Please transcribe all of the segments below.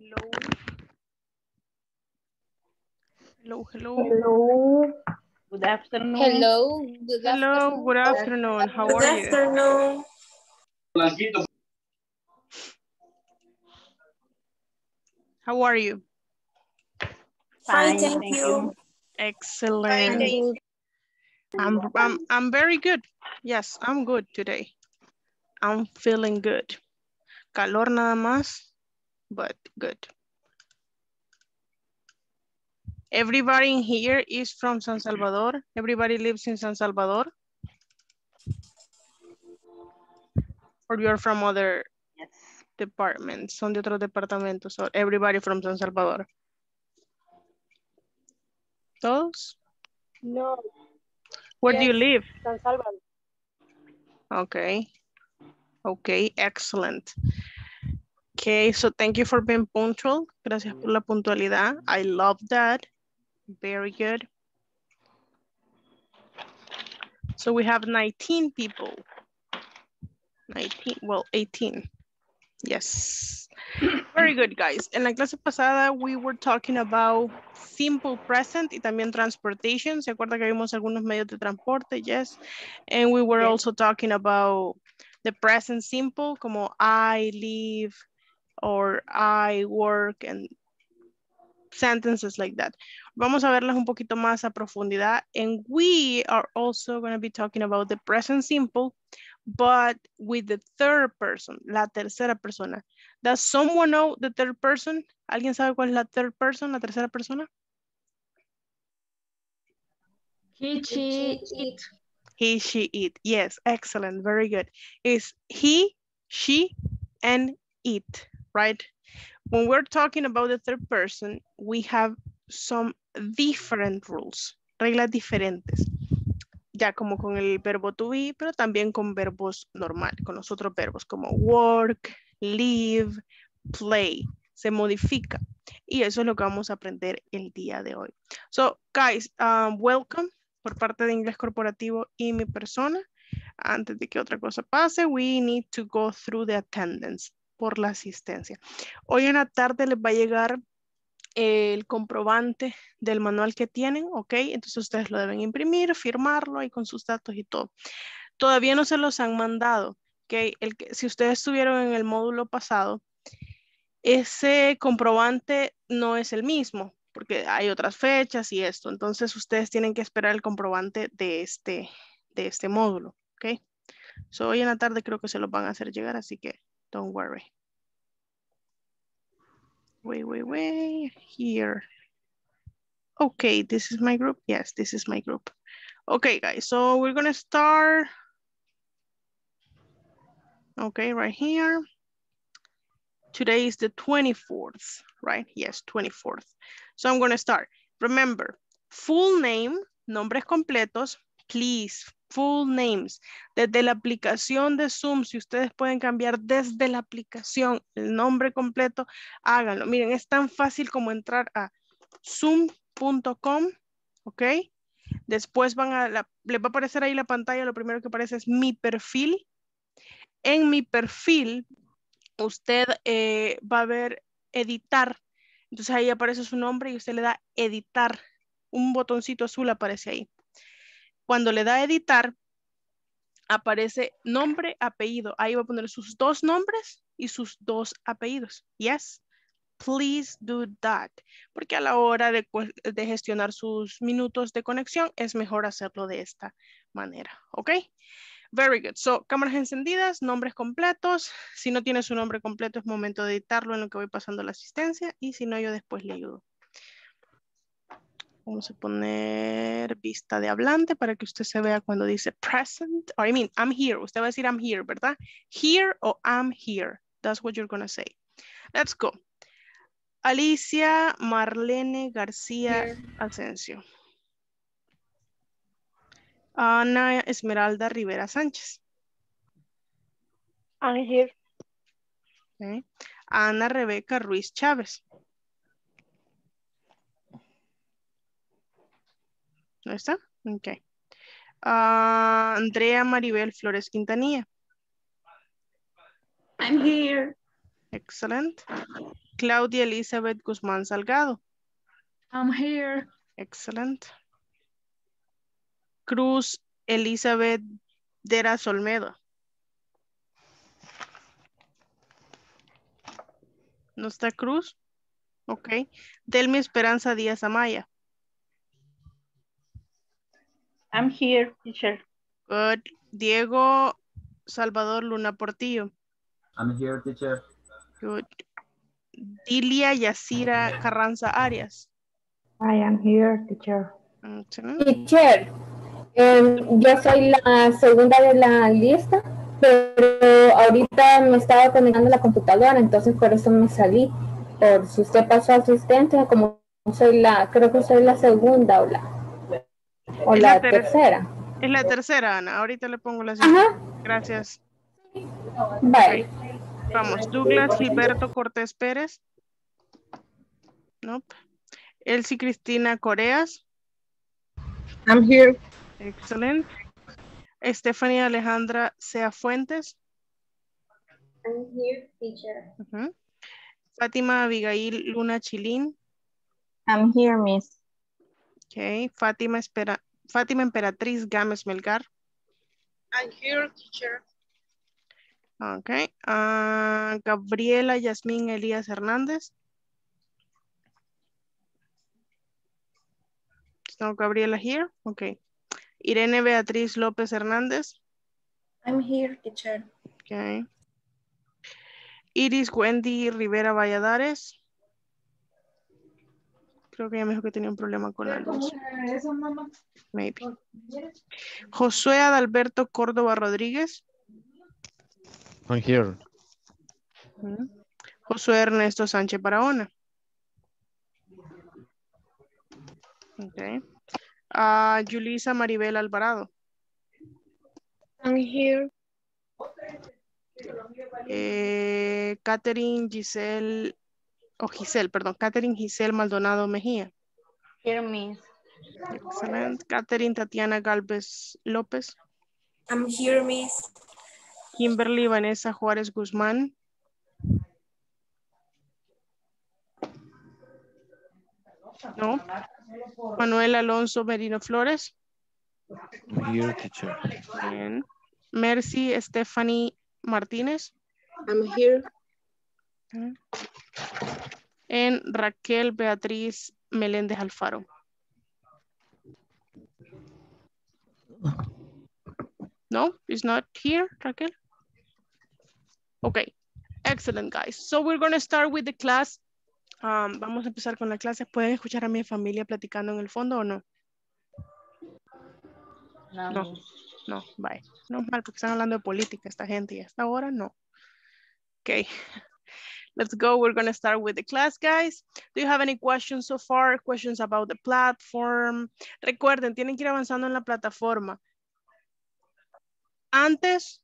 Hello. Hello, hello. Hello. Good afternoon. Hello. Good afternoon. Hello. Good afternoon. How are you? Good afternoon. How are you? Fine, thank you. Excellent. Fine, thank you. I'm very good. Yes, I'm good today. I'm feeling good. Calor nada más, but good. Everybody in here is from San Salvador. Everybody lives in San Salvador. Or you're from other departments. Son de otros departamentos. So everybody from San Salvador. Todos? No. Where do you live? San Salvador. Okay. Okay, excellent. Okay, so thank you for being punctual. Gracias por la puntualidad. I love that. Very good. So we have 19 people. 19, well, 18. Yes. Very good, guys. En la clase pasada, we were talking about simple present y también transportation. ¿Se acuerda que vimos algunos medios de transporte? Yes. And we were also talking about the present simple, como I live or I work and sentences like that. Vamos a verlas un poquito más a profundidad. And we are also going to be talking about the present simple, but with the third person, la tercera persona. Does someone know the third person? ¿Alguien sabe cuál es la third person, la tercera persona? He, she, it. He, she, it. Yes, excellent, very good. It's he, she, and it, right? When we're talking about the third person, we have some different rules, reglas diferentes. Ya como con el verbo to be, pero también con verbos normal, con los otros verbos como work, live, play, se modifica. Y eso es lo que vamos a aprender el día de hoy. So, guys, welcome por parte de Inglés Corporativo y mi persona. Antes de que otra cosa pase, we need to go through the attendance, por la asistencia. Hoy en la tarde les va a llegar el comprobante del manual que tienen, ok, entonces ustedes lo deben imprimir, firmarlo ahí con sus datos y todo. Todavía no se los han mandado, ok, si ustedes estuvieron en el módulo pasado, ese comprobante no es el mismo, porque hay otras fechas y esto, entonces ustedes tienen que esperar el comprobante de este módulo, ok. So, hoy en la tarde creo que se los van a hacer llegar, así que don't worry. Wait, here. Okay, this is my group. Yes, this is my group. Okay, guys, so we're gonna start. Okay, right here. Today is the 24th, right? Yes, 24th. So I'm gonna start. Remember, full name, nombres completos, please. Full names, desde la aplicación de Zoom, si ustedes pueden cambiar desde la aplicación el nombre completo, háganlo. Miren, es tan fácil como entrar a zoom.com, ok, después van a, les va a aparecer ahí la pantalla, lo primero que aparece es mi perfil. En mi perfil, usted va a ver editar, entonces ahí aparece su nombre y usted le da editar, un botoncito azul aparece ahí. Cuando le da a editar, aparece nombre, apellido. Ahí va a poner sus dos nombres y sus dos apellidos. Yes, please do that. Porque a la hora de gestionar sus minutos de conexión, es mejor hacerlo de esta manera. ¿Ok? Very good. So, cámaras encendidas, nombres completos. Si no tiene su nombre completo, es momento de editarlo en lo que voy pasando la asistencia. Y si no, yo después le ayudo. Vamos a poner vista de hablante para que usted se vea cuando dice present, or I mean, I'm here. Usted va a decir I'm here, ¿verdad? Here o I'm here. That's what you're going to say. Let's go. Alicia Marlene García Ascencio. Ana Esmeralda Rivera Sánchez. I'm here. Okay. Ana Rebeca Ruiz Chávez. ¿No está? Ok. Andrea Maribel Flores Quintanilla. I'm here. Excellent. Claudia Elizabeth Guzmán Salgado. I'm here. Excellent. Cruz Elizabeth Deras Olmedo. ¿No está Cruz? Ok. Delmi Esperanza Díaz Amaya. I'm here, teacher. Good. Diego Salvador Luna Portillo. I'm here, teacher. Good. Dilia Yasira Carranza Arias. I am here, teacher. Teacher, yo soy la segunda de la lista, pero ahorita me estaba conectando la computadora, entonces por eso me salí. Por si usted pasó asistente, como soy la, creo que soy la segunda o la tercera. Es la tercera, Ana. Ahorita le pongo la segunda. Ajá. Gracias. Bye. Okay. Vamos. Douglas Gilberto Cortés Pérez. Nope. Elsie Cristina Coreas. I'm here. Excellent. Estefanía Alejandra Cea Fuentes. I'm here, teacher. Uh-huh. Fátima Abigail Luna Chilín. I'm here, miss. Okay. Fátima Emperatriz Gámez Melgar. I'm here, teacher. Okay. Gabriela Yasmín Elías Hernández. No, Gabriela here. Okay. Irene Beatriz López Hernández. I'm here, teacher. Okay. Iris Wendy Rivera Valladares. Creo que ya me dijo que tenía un problema con la luz. Maybe. Josué Adalberto Córdoba Rodríguez. I'm here. José Ernesto Sánchez Barahona. Okay. Julisa Maribel Alvarado. I'm here. Katherine Giselle Maldonado Mejía. Here, miss. Excellent. Katherine Tatiana Galvez López. I'm here, miss. Kimberly Vanessa Juárez Guzmán. No. Manuel Alonso Merino Flores. I'm here, teacher. Bien. Mercy Stephanie Martínez. I'm here. Okay. En Raquel Beatriz Meléndez Alfaro. No, it's not here, Raquel. Okay, excellent, guys. So we're going to start with the class. Vamos a empezar con la clase. ¿Pueden escuchar a mi familia platicando en el fondo o no? No. No, bye. No mal, porque están hablando de política esta gente y hasta ahora no. Okay, let's go. We're going to start with the class, guys. Do you have any questions so far? Questions about the platform? Recuerden, tienen que ir avanzando en la plataforma. Antes,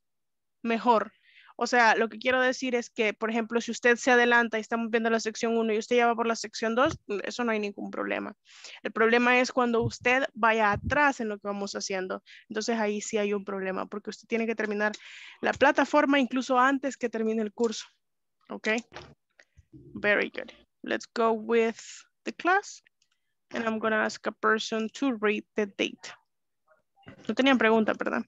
mejor. O sea, lo que quiero decir es que, por ejemplo, si usted se adelanta y estamos viendo la sección 1 y usted ya va por la sección 2, eso no hay ningún problema. El problema es cuando usted vaya atrás en lo que vamos haciendo. Entonces ahí sí hay un problema porque usted tiene que terminar la plataforma incluso antes que termine el curso. Ok. Very good. Let's go with the class. And I'm going to ask a person to read the date. No tenían pregunta, ¿verdad?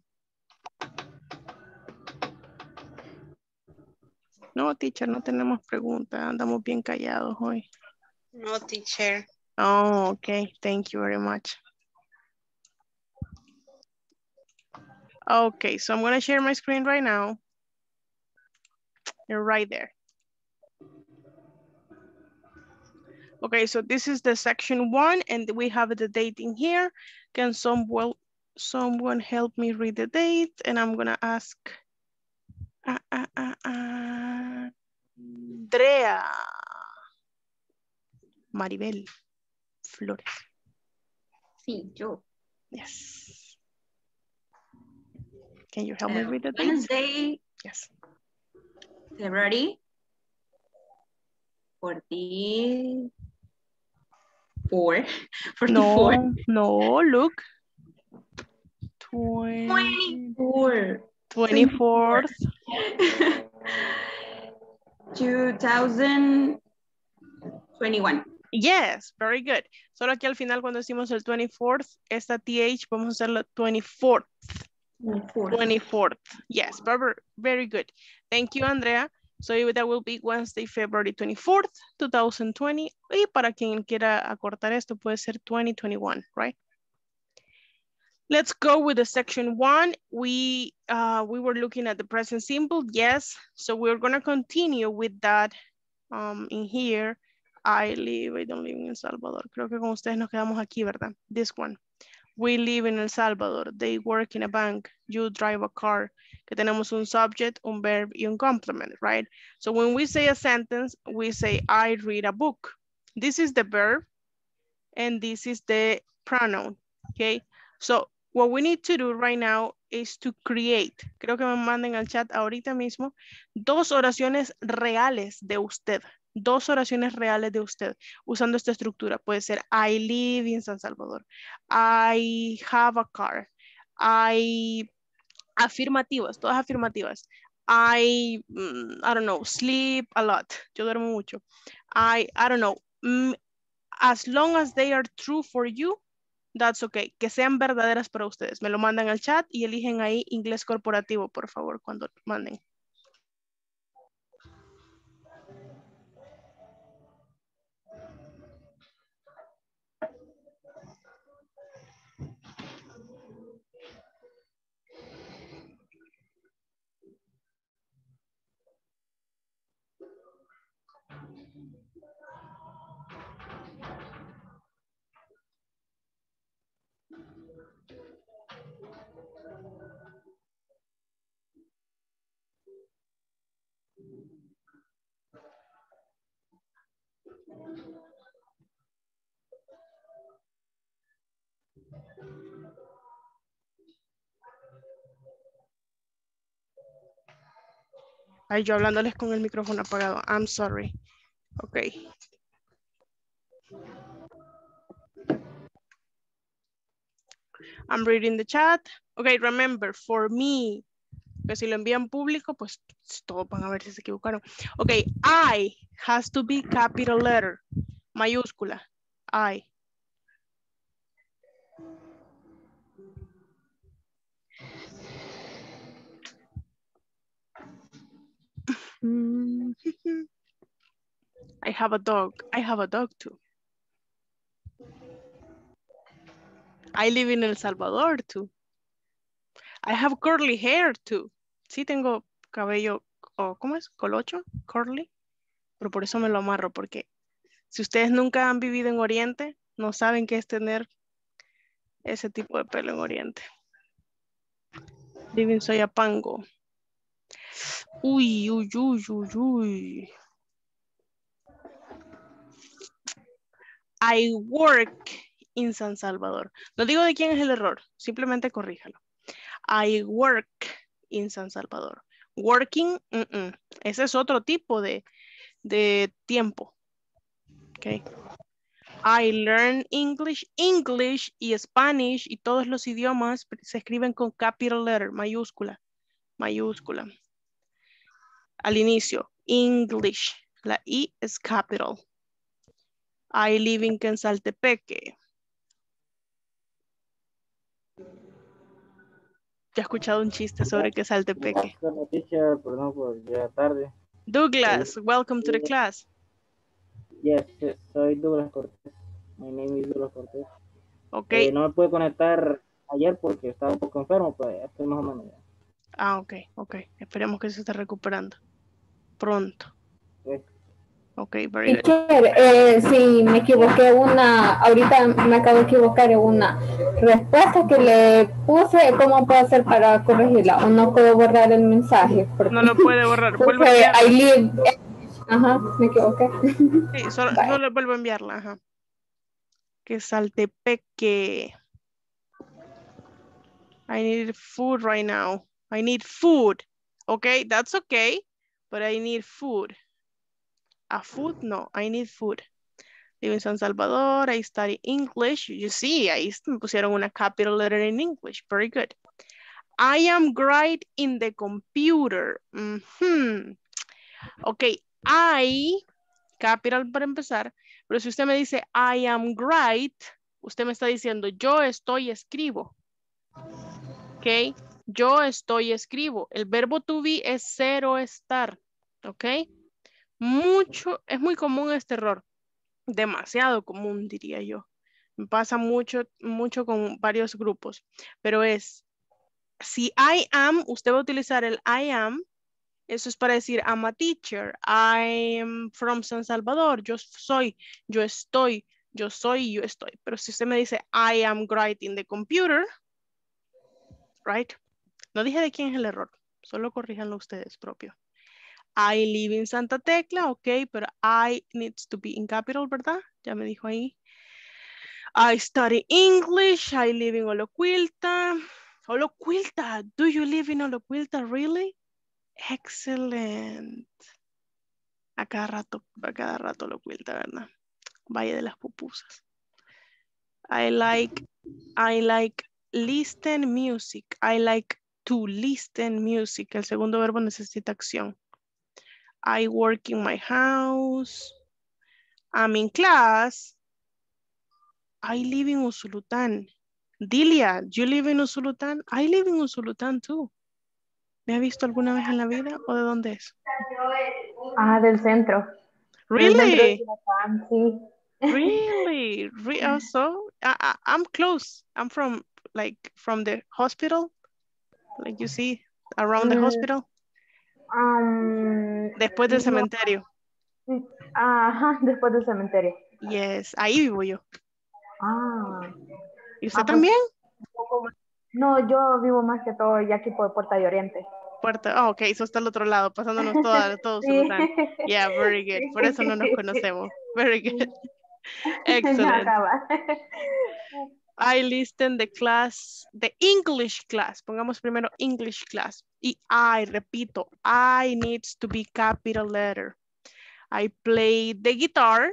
No, teacher, no tenemos preguntas. Andamos bien callados hoy. No, teacher. Oh, okay. Thank you very much. Okay, so I'm going to share my screen right now. You're right there. Okay, so this is the section 1, and we have the date in here. Can someone help me read the date? And I'm going to ask... Andrea Maribel Flores. Sí, yo. Yes. Can you help me read the date? Wednesday. Yes. February 44. No, look. 24. 24th 2000 21. Yes, very good. Solo aquí al final cuando decimos el 24th, esta TH vamos a hacerlo 24th. 24th. Yes, very good. Thank you, Andrea. So that will be Wednesday, February 24th, 2020. Y para quien quiera acortar esto puede ser 2021, right? Let's go with the section one. We were looking at the present simple, yes. So we're gonna continue with that in here. I don't live in El Salvador. Creo que con ustedes nos quedamos aquí, ¿verdad? This one. We live in El Salvador. They work in a bank. You drive a car. Que tenemos un subject, un verb y un complement, right? So when we say a sentence, we say, I read a book. This is the verb and this is the pronoun, okay? So what we need to do right now is to create. Creo que me manden al chat ahorita mismo dos oraciones reales de usted. Dos oraciones reales de usted usando esta estructura. Puede ser I live in San Salvador. I have a car. Afirmativas, todas afirmativas. I don't know, sleep a lot. Yo duermo mucho. I don't know. As long as they are true for you, that's okay. Que sean verdaderas para ustedes. Me lo mandan al chat y eligen ahí inglés corporativo, por favor, cuando manden. Ay, yo hablándoles con el micrófono apagado. I'm sorry. Ok. I'm reading the chat. Ok, remember, for me. Que si lo envían público, pues todos van a ver si se equivocaron. Ok, I has to be capital letter. Mayúscula. I. I have a dog. I have a dog too. I live in El Salvador too. I have curly hair too. Sí tengo cabello, ¿cómo es? Colocho, curly. Pero por eso me lo amarro, porque si ustedes nunca han vivido en Oriente, no saben qué es tener ese tipo de pelo en Oriente. Living Soyapango. Uy, uy, uy, uy, uy. I work in San Salvador. No digo de quién es el error, simplemente corríjalo. I work in San Salvador. Working, ese es otro tipo de tiempo. Okay. I learn English. English y Spanish y todos los idiomas se escriben con capital letter, mayúscula. Mayúscula. Al inicio, English. La I es capital. I live in Quetzaltepeque. Ya he escuchado un chiste sobre Quetzaltepeque. Perdón, por llegar tarde. Douglas, welcome to the class. Yes, soy Douglas Cortés. My name is Douglas Cortés. Okay. No me pude conectar ayer porque estaba un poco enfermo, pero estoy más o menos ya. Ah, ok, ok. Esperemos que se esté recuperando pronto. Sí. Ok, very good. Sí, me equivoqué ahorita me acabo de equivocar en una respuesta que le puse. ¿Cómo puedo hacer para corregirla? ¿O no puedo borrar el mensaje? Porque no lo puede borrar. Vuelve a enviarla. I live. Ajá, me equivoqué. Sí, solo vuelvo a enviarla, ajá. Quetzaltepeque. I need food right now. I need food. Okay, that's okay. But I need food. A food? No, I need food. Live in San Salvador. I study English. You see, ahí me pusieron una capital letter in English. Very good. I am great in the computer. Okay, I, capital para empezar. Pero si usted me dice, I am great, usted me está diciendo, yo estoy escribo. ¿Ok? Yo estoy escribo. El verbo to be es cero estar. ¿Ok? Es muy común este error. Demasiado común, diría yo. Pasa mucho con varios grupos. Pero es, si I am, usted va a utilizar el I am. Eso es para decir, I'm a teacher, I'm from San Salvador, yo soy, yo estoy, yo soy, yo estoy. Pero si usted me dice, I am great in the computer, right? No dije de quién es el error, solo corríjanlo ustedes propio. I live in Santa Tecla, ok, pero I needs to be in capital, ¿verdad? Ya me dijo ahí. I study English, I live in Oloquilta. Oloquilta, do you live in Oloquilta, really? Excelente. A cada rato lo cuenta, ¿verdad? Valle de las pupusas. I like listen music. I like to listen music. El segundo verbo necesita acción. I work in my house. I'm in class. I live in Usulután. Dilia, you live in Usulután? I live in Usulután too. ¿Me ha visto alguna vez en la vida o de dónde es? Ah, del centro. Really? Really? Also, I'm close. I'm from the hospital. Like you see, around the hospital. Después del cementerio. Ajá, después del cementerio. Yes, ahí vivo yo. Ah. ¿Y usted también? Un poco más. No, yo vivo más que todo ya aquí por Puerta de Oriente. Puerta, oh, ok, eso está al otro lado, pasándonos todo Usulután. Yeah, very good. Por eso no nos conocemos. Very good. Excellent. I listen the class, the English class. Pongamos primero English class. Y I, repito, I needs to be capital letter. I play the guitar.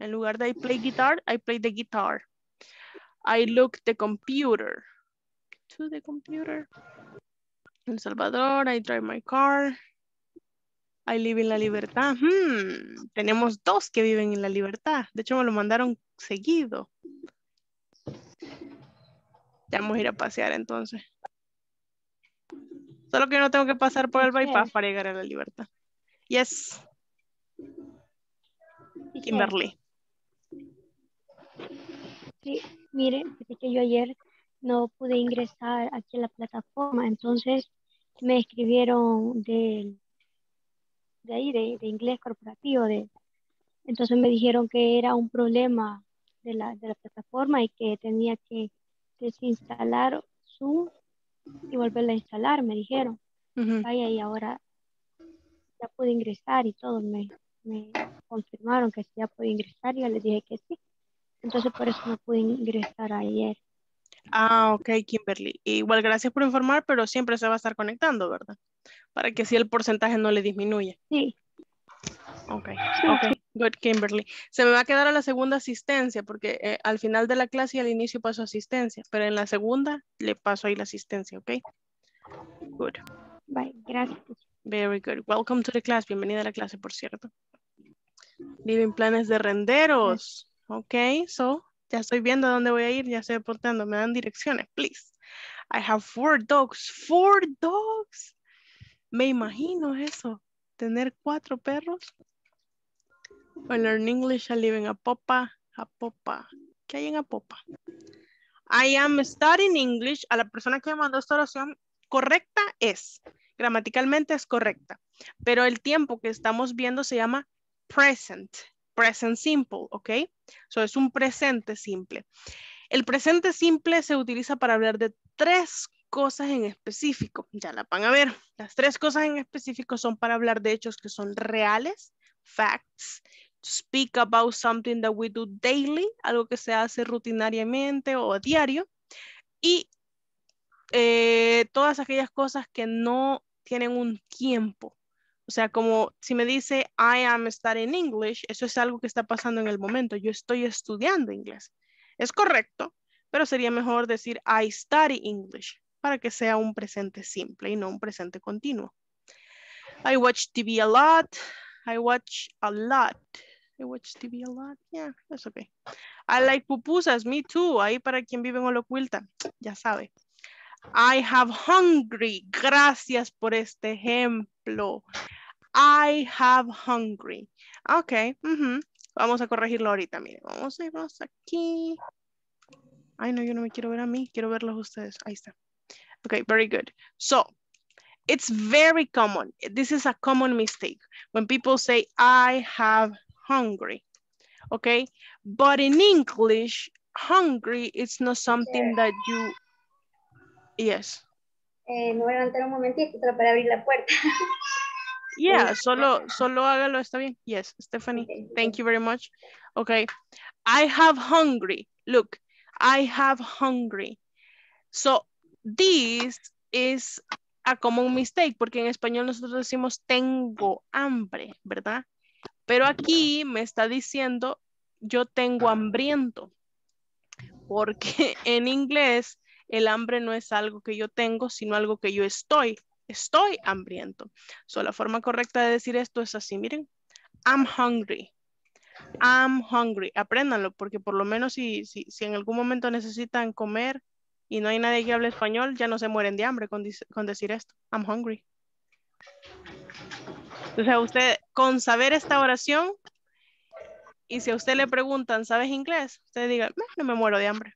En lugar de I play guitar, I play the guitar. I look the computer. To the computer. En Salvador, I drive my car. I live in La Libertad. Tenemos dos que viven en La Libertad. De hecho, me lo mandaron seguido. Ya vamos a ir a pasear entonces. Solo que no tengo que pasar por el bypass para llegar a La Libertad. Yes. Kimberly. Sí, mire, que yo ayer no pude ingresar aquí a la plataforma, entonces me escribieron de ahí, de Inglés Corporativo, entonces me dijeron que era un problema de la plataforma y que tenía que desinstalar Zoom y volverla a instalar, me dijeron. Vaya, y ahora ya pude ingresar y todo, me confirmaron que ya pude ingresar y yo les dije que sí, entonces por eso no pude ingresar ayer. Ah, ok, Kimberly. Igual, gracias por informar, pero siempre se va a estar conectando, ¿verdad? Para que así el porcentaje no le disminuye. Sí. Ok, good, Kimberly. Se me va a quedar a la segunda asistencia, porque al final de la clase y al inicio paso asistencia, pero en la segunda le paso ahí la asistencia, ¿ok? Good. Bye, gracias. Very good. Welcome to the class. Bienvenida a la clase, por cierto. Living planes de renderos. Ok, so... Ya estoy viendo a dónde voy a ir, ya estoy aportando. Me dan direcciones, please. I have 4 dogs. 4 dogs. Me imagino eso. Tener 4 perros. I learn English, I live in Apopa. Apopa. ¿Qué hay en Apopa? I am studying English. A la persona que me mandó esta oración, correcta es. Gramaticalmente es correcta. Pero el tiempo que estamos viendo se llama present. Present simple, ¿ok? So es un presente simple. El presente simple se utiliza para hablar de 3 cosas en específico. Ya la van a ver. Las 3 cosas en específico son para hablar de hechos que son reales, facts, to speak about something that we do daily, algo que se hace rutinariamente o a diario, y todas aquellas cosas que no tienen un tiempo. O sea, como si me dice, I am studying English, eso es algo que está pasando en el momento. Yo estoy estudiando inglés. Es correcto, pero sería mejor decir, I study English, para que sea un presente simple y no un presente continuo. I watch TV a lot. I watch a lot. I watch TV a lot. Yeah, that's okay. I like pupusas. Me too. Ahí para quien vive en Olocuilta. Ya sabe. I have hungry. Gracias por este ejemplo. I have hungry. Ok. Uh-huh. Vamos a corregirlo ahorita. Miren, vamos a irnos aquí. Ay, no, yo no me quiero ver a mí. Quiero verlos a ustedes. Ahí está. Ok, very good. So, it's very common. This is a common mistake. When people say, I have hungry. Okay? But in English, hungry is not something that you... Yes. Me voy a levantar un momentito para abrir la puerta. Yeah, solo hágalo, está bien. Yes, Stephanie, thank you very much. Okay, I have hungry. Look, I have hungry. So, this is a common mistake, porque en español nosotros decimos tengo hambre, ¿verdad? Pero aquí me está diciendo yo tengo hambriento, porque en inglés el hambre no es algo que yo tengo, sino algo que yo estoy. Estoy hambriento. So, la forma correcta de decir esto es así, miren. I'm hungry. I'm hungry. Apréndanlo, porque por lo menos si en algún momento necesitan comer y no hay nadie que hable español, ya no se mueren de hambre con decir esto. I'm hungry. O sea, usted con saber esta oración, y si a usted le preguntan, ¿sabes inglés? Usted diga, no me muero de hambre.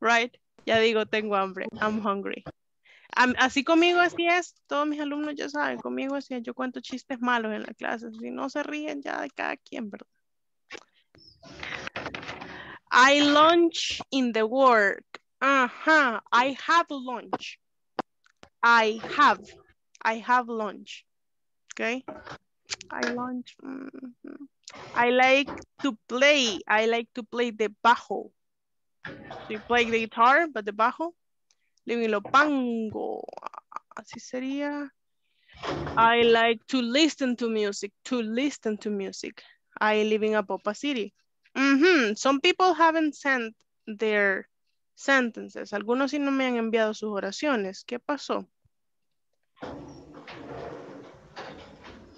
Right? Ya digo, tengo hambre. I'm hungry. Así conmigo así es. Todos mis alumnos ya saben, conmigo así es. Yo cuento chistes malos en la clase. Si no se ríen ya de cada quien, ¿verdad? I lunch in the work. Ajá. I have lunch. I have lunch. Okay. I lunch. Mm-hmm. I like to play. I like to play the bajo. You play the guitar, but the bajo. Lo pango. Así sería. I like to listen to music. To listen to music. I live in Apopa City. Mm-hmm. Some people haven't sent their sentences. Algunos sí no me han enviado sus oraciones. ¿Qué pasó?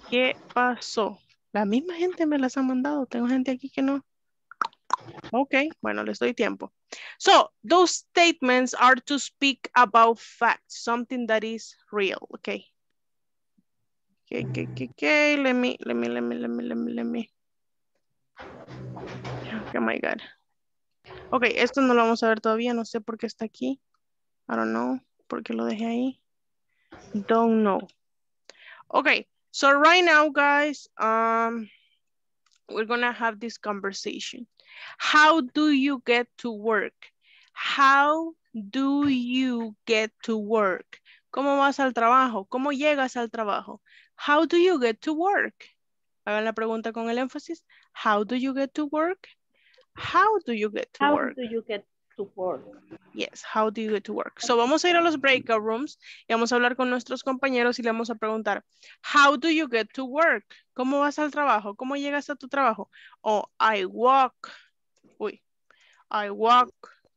¿Qué pasó? La misma gente me las ha mandado. Tengo gente aquí que no. Okay, bueno, les doy tiempo. So, those statements are to speak about facts, something that is real, okay? Okay, let me. Okay, my God. Okay, esto no lo vamos a ver todavía, no sé por qué está aquí. I don't know, por qué lo dejé ahí. Don't know. Okay, so right now, guys, we're gonna have this conversation. How do you get to work? How do you get to work? ¿Cómo vas al trabajo? ¿Cómo llegas al trabajo? How do you get to work? Hagan la pregunta con el énfasis. How do you get to work? How do you get to work? How do you get to work? Yes, how do you get to work? So vamos a ir a los breakout rooms y vamos a hablar con nuestros compañeros y le vamos a preguntar, how do you get to work? ¿Cómo vas al trabajo? ¿Cómo llegas a tu trabajo? O I walk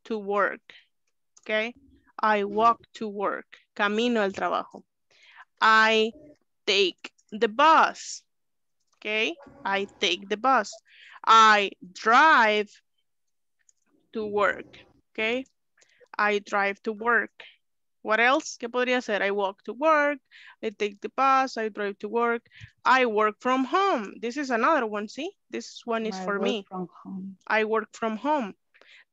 to work. Okay? I walk to work. Camino al trabajo. I take the bus. Okay? I take the bus. I drive to work. Okay? I drive to work. What else? ¿Qué podría ser? I walk to work. I take the bus. I drive to work. I work from home. This is another one, see? This one is for me. I work from home.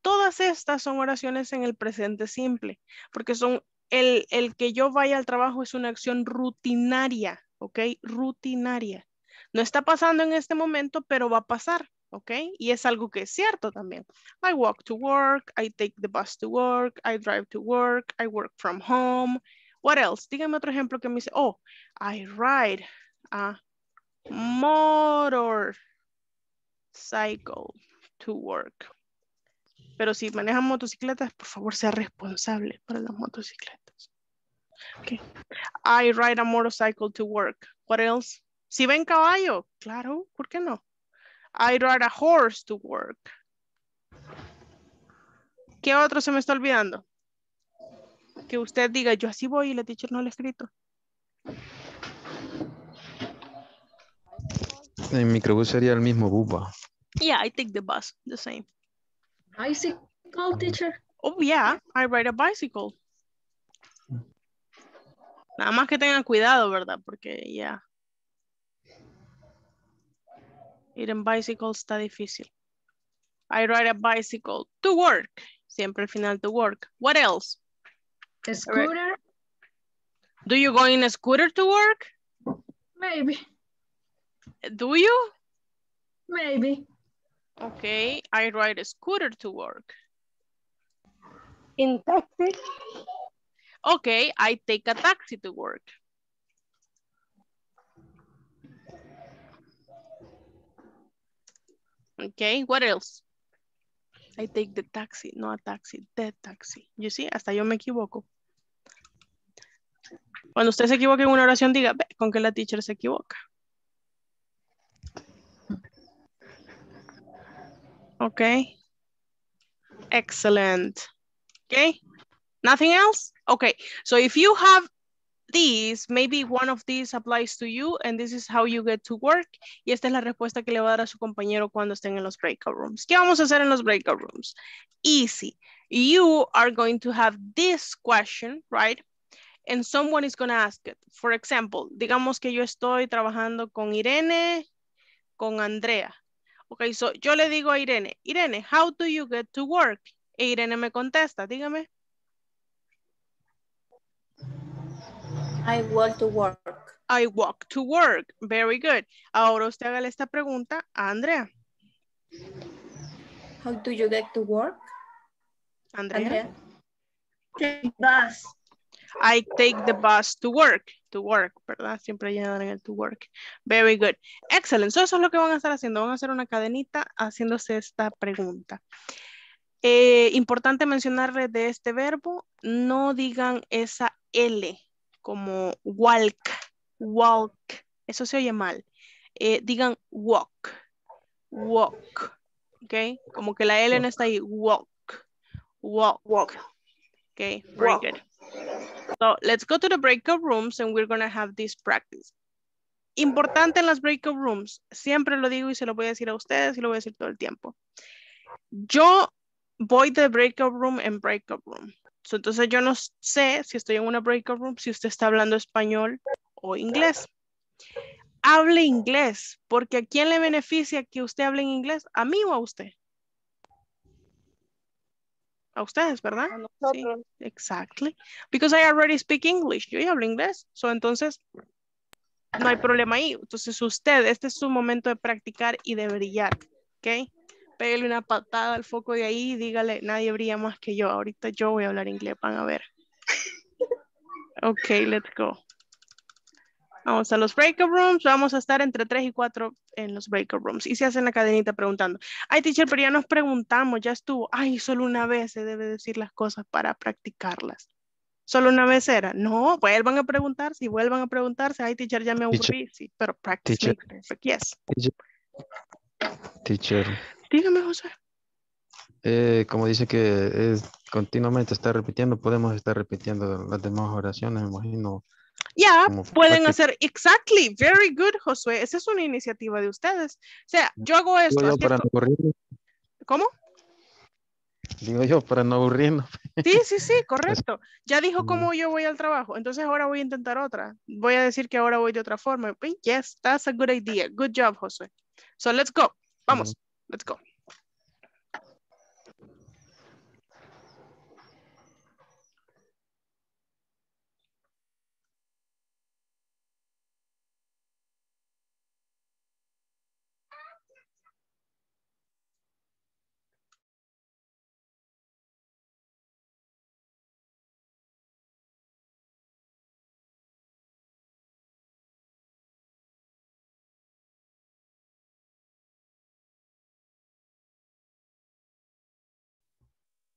Todas estas son oraciones en el presente simple, porque son el que yo vaya al trabajo es una acción rutinaria, ¿ok? Rutinaria. No está pasando en este momento, pero va a pasar. Okay, y es algo que es cierto también. I walk to work, I take the bus to work, I drive to work, I work from home. What else? Dígame otro ejemplo que me dice, oh, I ride a motorcycle to work. Pero si manejan motocicletas, por favor, sea responsable para las motocicletas. Okay. I ride a motorcycle to work. What else? Si ven caballo, claro, ¿por qué no? I ride a horse to work. ¿Qué otro se me está olvidando? Que usted diga, yo así voy y la teacher no lo ha escrito. in microbus sería el mismo bupa. Yeah, I take the bus, the same. Bicycle, teacher? Oh, yeah, I ride a bicycle. Nada más que tengan cuidado, ¿verdad? Porque ya... Ir en bicycle está difícil. I ride a bicycle to work. Siempre al final to work. What else? A scooter. Do you go in a scooter to work? Maybe. Do you? Maybe. Okay, I ride a scooter to work. In taxi. Okay, I take a taxi to work. Okay, what else? I take the taxi, not a taxi, the taxi. You see, hasta yo me equivoco. Cuando usted se equivoque en una oración, diga, ve, con que la teacher se equivoca. Okay. Excellent. Okay. Nothing else? Okay. So if you have these, maybe one of these applies to you and this is how you get to work. Y esta es la respuesta que le va a dar a su compañero cuando estén en los breakout rooms. ¿Qué vamos a hacer en los breakout rooms? Easy. You are going to have this question, right? And someone is going to ask it. For example, digamos que yo estoy trabajando con Irene, con Andrea. Okay, so yo le digo a Irene, Irene, how do you get to work? E Irene me contesta, dígame. I walk to work. I walk to work. Very good. Ahora usted hágale esta pregunta a Andrea. How do you get to work? Andrea. Take bus. I take the bus to work. To work, ¿verdad? Siempre llenan el to work. Very good. Excellent. So eso es lo que van a estar haciendo. Van a hacer una cadenita haciéndose esta pregunta. Importante mencionarles de este verbo, no digan esa L. Como walk, walk, eso se oye mal. Digan walk, walk, ok, como que la L no está ahí, walk, walk, walk, ok, very good. So let's go to the breakout rooms and we're going to have this practice. Importante en las breakout rooms, siempre lo digo y se lo voy a decir a ustedes y lo voy a decir todo el tiempo. Yo voy de breakout room en breakout room. So, entonces yo no sé si estoy en una breakout room, si usted está hablando español o inglés. Hable inglés, porque ¿a quién le beneficia que usted hable en inglés? ¿A mí o a usted? A ustedes, ¿verdad? A nosotros. Sí, exactly. Because I already speak English. Yo ya hablo inglés. So, entonces no hay problema ahí. Entonces usted, este es su momento de practicar y de brillar. ¿Ok? Pégale una patada al foco de ahí y dígale, nadie brilla más que yo. Ahorita yo voy a hablar inglés, van a ver. Ok, let's go. Vamos a los breakout rooms. Vamos a estar entre 3 y 4 en los breakout rooms. Y se hacen la cadenita preguntando. Ay, teacher, pero ya nos preguntamos, ya estuvo. Ay, solo una vez se debe decir las cosas para practicarlas. Solo una vez era. No, vuelvan a preguntarse y vuelvan a preguntarse. Ay, teacher, ya me aburrí. Sí, pero practice. Yes. Teacher. Dígame, José. Como dice que es, continuamente está repitiendo, podemos estar repitiendo las demás oraciones, me imagino. Ya, yeah, pueden hacer, exactly, very good, Josué. Esa es una iniciativa de ustedes. O sea, yo hago esto. Digo yo para no aburrirnos. ¿Cómo? Digo yo para no aburrirnos. Sí, sí, sí, correcto. Ya dijo cómo yo voy al trabajo, entonces ahora voy a intentar otra. Voy a decir que ahora voy de otra forma. Yes, that's a good idea. Good job, Josué. So let's go. Vamos. Let's go.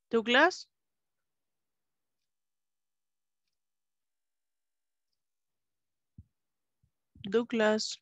Douglas? Douglas?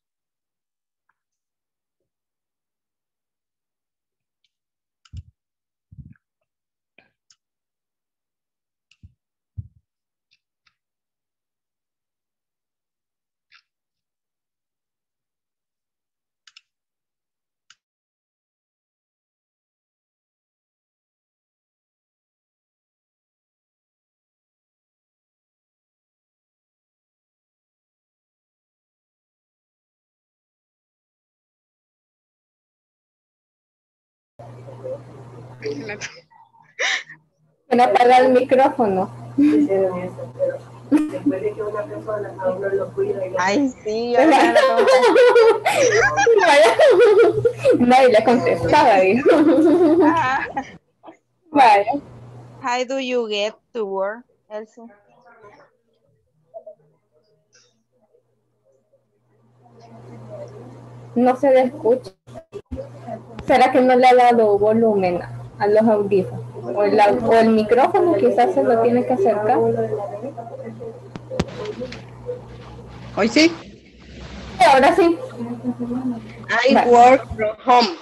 Van a apagar el micrófono. Después de que una persona a uno lo cuida y la... Ay, sí, yo la... Nadie le contestaba, dijo. Vale. How do you get to work, Elsie? No se le escucha. ¿Será que no le ha dado volumen a los audífonos? O el micrófono quizás se lo tiene que acercar. ¿Hoy sí? Ahora sí. I work from home.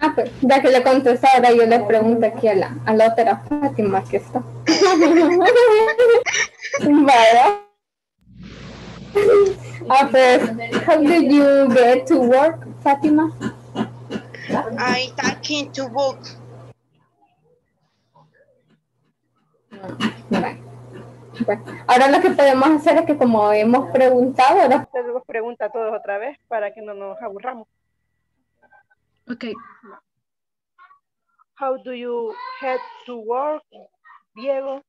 Ah, pues, ya que le contesté, ahora yo le pregunto aquí a la otra Fátima que está. Vale. Ah, pues, how did you get to work, Fátima? I'm taking to work. Vale. Bueno, ahora lo que podemos hacer es que como hemos preguntado, ahora se los pregunta a todos otra vez para que no nos aburramos. Okay. How do you head to work, Diego?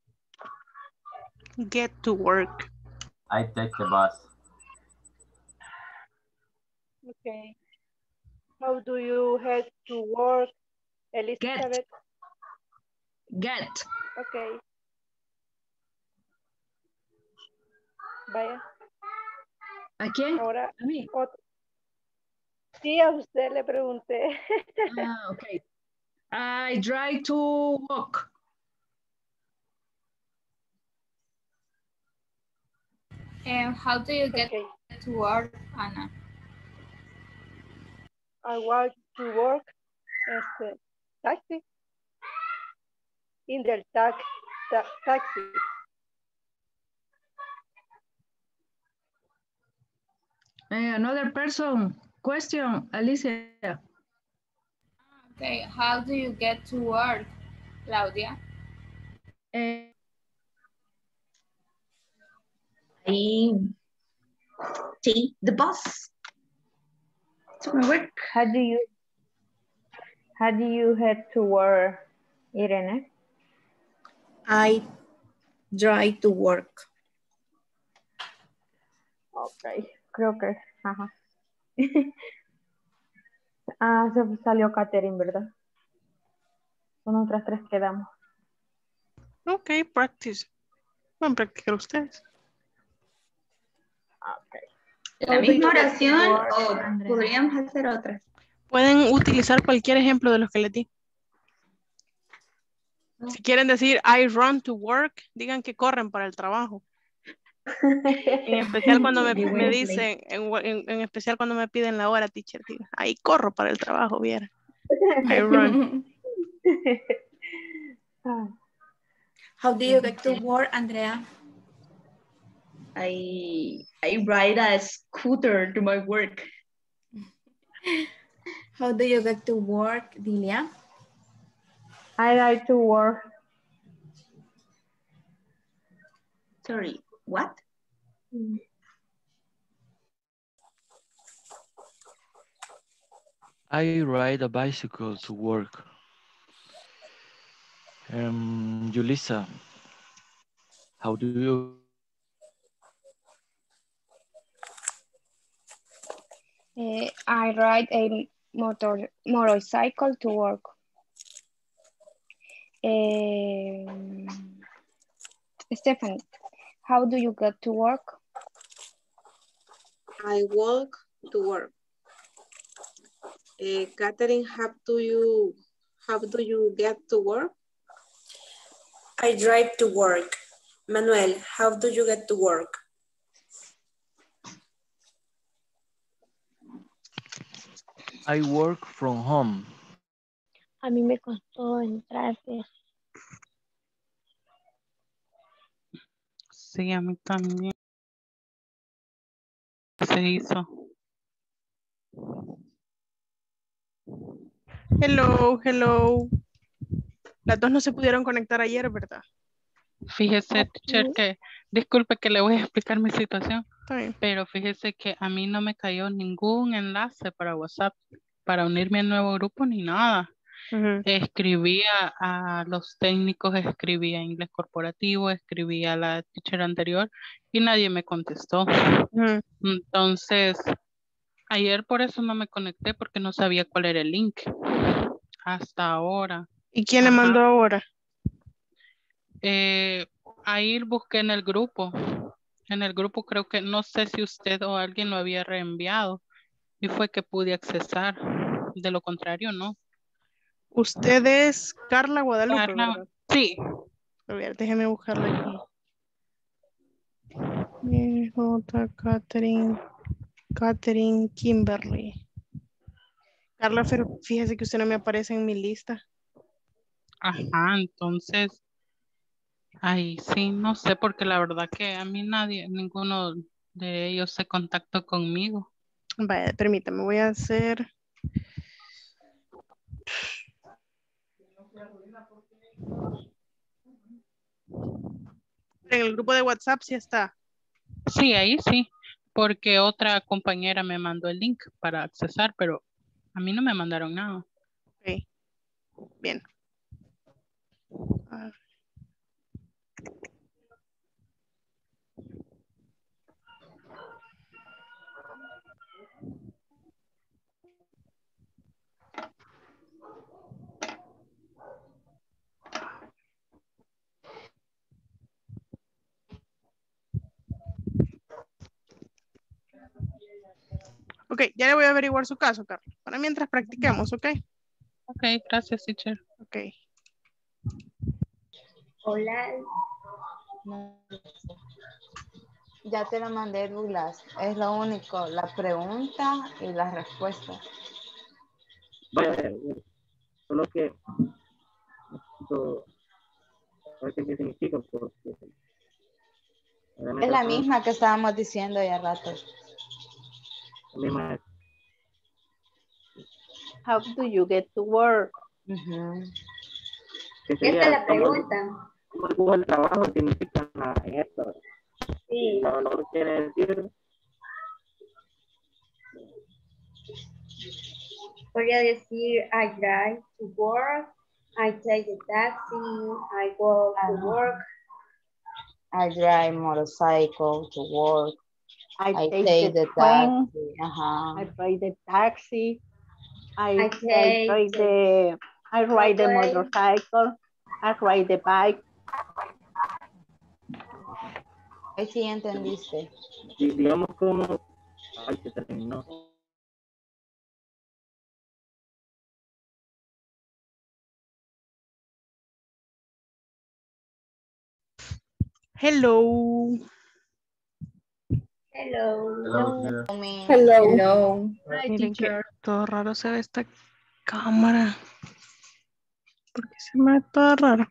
Get to work. I take the bus. Okay. How do you head to work, Elizabeth? Get. Okay. Vaya. ¿A quién? Ahora, a mí. Sí, a usted le pregunté. Ah, okay. I try to walk. How do you get to work, Ana? I walk to work as a taxi. In the taxi. Another person. Question, Alicia. Okay, how do you get to work, Claudia? I take the bus to work. How do you head to work, Irene? I drive to work. Okay, creo que, ajá. Ah, se salió Katherine, ¿verdad? Con otras tres quedamos. Ok, practice. Van a practicar ustedes. Okay. ¿La misma oración o podríamos hacer otras? Pueden utilizar cualquier ejemplo de los que les di. Si quieren decir I run to work, digan que corren para el trabajo. En especial cuando me dicen, en especial cuando me piden la hora, teacher, digan, ahí corro para el trabajo, viera. I run. How do you get to work, Andrea? I ride a scooter to my work. How do you get to work, Dilia? I ride to work. Sorry, what? I ride a bicycle to work. Julisa, how do you? I ride a motorcycle to work. Stephanie, how do you get to work? I walk to work. Katherine, how do you get to work? I drive to work. Manuel, how do you get to work? I work from home. A mí me costó entrar. Sí, a mí también. Se hizo. Hello, hello. Las dos no se pudieron conectar ayer, ¿verdad? Fíjese, teacher, que disculpe que le voy a explicar mi situación. Pero fíjese que a mí no me cayó ningún enlace para WhatsApp, para unirme al nuevo grupo ni nada. Escribí a los técnicos, escribí a Ingles Corporativo, escribí a la teacher anterior y nadie me contestó. Entonces, ayer por eso no me conecté porque no sabía cuál era el link hasta ahora. ¿Y quién le mandó ahora? Ahí busqué en el grupo. En el grupo creo que, no sé si usted o alguien lo había reenviado y fue que pude accesar. De lo contrario, no. Usted es Carla Guadalupe. Carla, sí. A ver, déjeme buscarla aquí. J. Katherine Kimberly. Carla, fíjese que usted no me aparece en mi lista. Ajá, entonces. Ay, sí, no sé, porque la verdad que a mí nadie, ninguno de ellos se contactó conmigo. Vaya, permítame, voy a hacer. En el grupo de WhatsApp sí está. Sí, ahí sí, porque otra compañera me mandó el link para accesar, pero a mí no me mandaron nada. Okay. Bien. Ok, ya le voy a averiguar su caso, Carlos. Para mientras practicamos, ¿ok? Ok, gracias, teacher. Ok. Hola. No. Ya te la mandé, Douglas. Es lo único, la pregunta y la respuesta. Vaya, solo que a ver qué significa. Porque es la misma que estábamos diciendo ya rato. How do you get to work? Esta es la pregunta. ¿Cómo el trabajo significa esto? Sí. ¿Lo que quiere decir? Podría decir, I drive to work, I take a taxi, I go to work. I drive motorcycle to work. I take the train. Taxi. I ride the taxi. I ride the motorcycle. I ride the bike. Ahí sí entendiste. Digamos como ahí se terminó. Hello. Hello. Hello. Hi, miren que todo raro se ve esta cámara. ¿Por qué se me ve todo raro?